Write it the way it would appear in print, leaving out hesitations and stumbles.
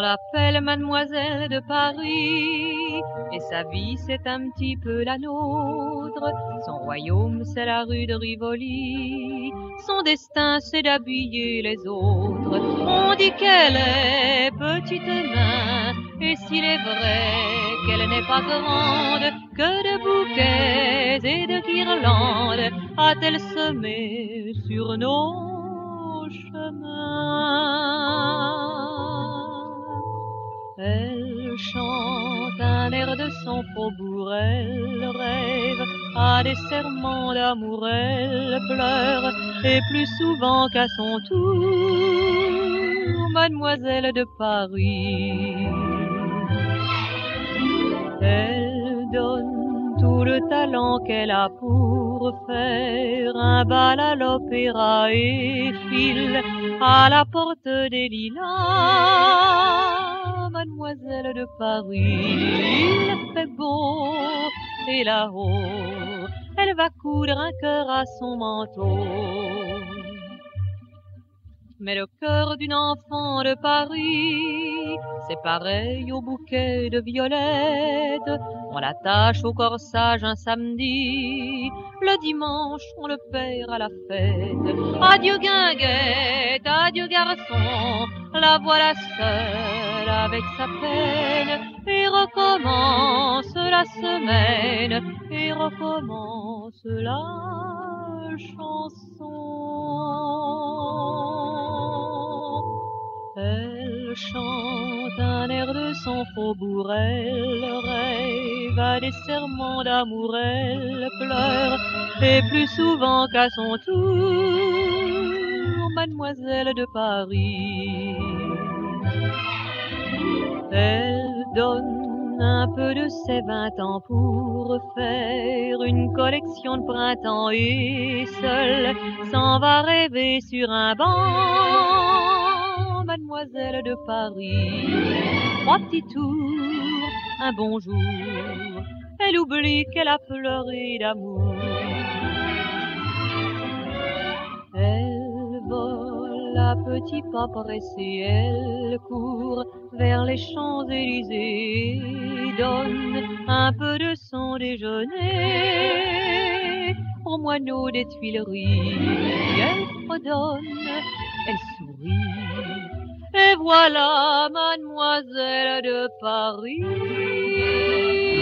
l'appelle Mademoiselle de Paris, et sa vie c'est un petit peu la nôtre, son royaume c'est la rue de Rivoli, son destin c'est d'habiller les autres. On dit qu'elle est petite et mince, et s'il est vrai qu'elle n'est pas grande, que de bouquets et de guirlandes a-t-elle semé sur nos chemins. Elle chante un air de son faubourg, elle rêve à des serments d'amour, elle pleure, et plus souvent qu'à son tour, Mademoiselle de Paris. Elle donne tout le talent qu'elle a pour faire un bal à l'opéra et file à la porte des lilas, Mademoiselle de Paris. Il fait beau et là-haut, elle va coudre un cœur à son manteau. Mais le cœur d'une enfant de Paris, c'est pareil au bouquet de violettes. On l'attache au corsage un samedi, le dimanche on le perd à la fête. Adieu guinguette, adieu garçon, la voilà seule avec sa peine, et recommence la semaine, et recommence la chanson. Elle chante un air de son faubourg, elle rêve à des serments d'amour, elle pleure, et plus souvent qu'à son tour, Mademoiselle de Paris. Elle donne un peu de ses 20 ans pour faire une collection de printemps, et seule s'en va rêver sur un banc, Mademoiselle de Paris. 3 petits tours, un bonjour, elle oublie qu'elle a pleuré d'amour. Elle vole à petits pas pressés, elle court vers les Champs-Élysées, donne un peu de son déjeuner aux moineaux des Tuileries. Elle fredonne, elle sourit, et voilà Mademoiselle de Paris.